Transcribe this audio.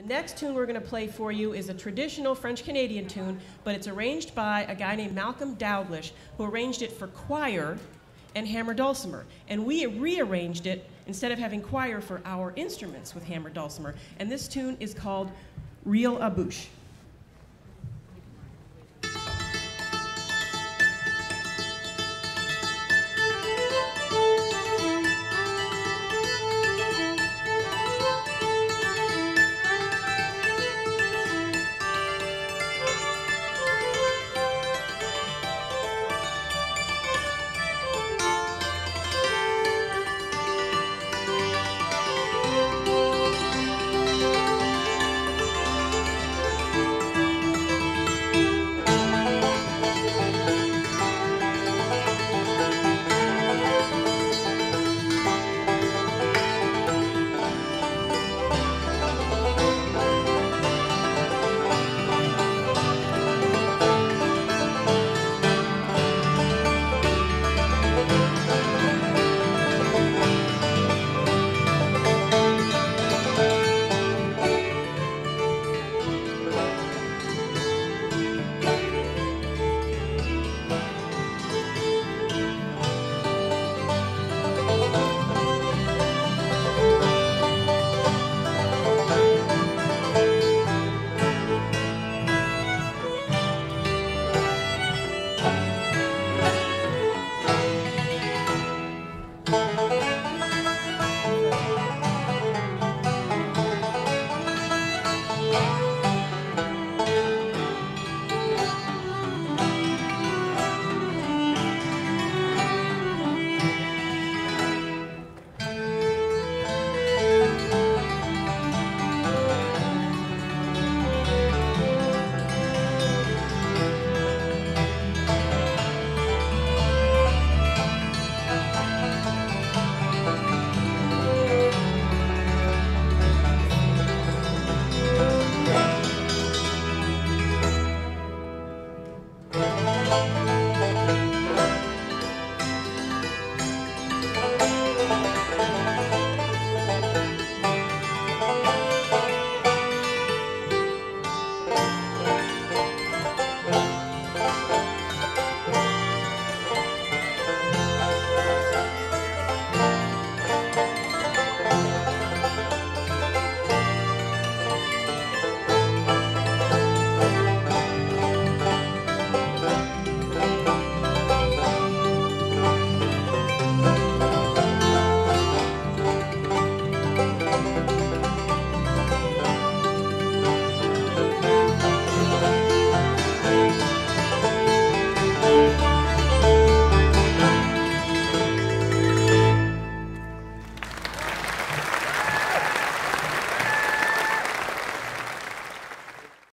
The next tune we're going to play for you is a traditional French-Canadian tune, but it's arranged by a guy named Malcolm Dalglish, who arranged it for choir and hammer dulcimer. And we rearranged it instead of having choir for our instruments with hammer dulcimer. And this tune is called Reel 'a Bouche.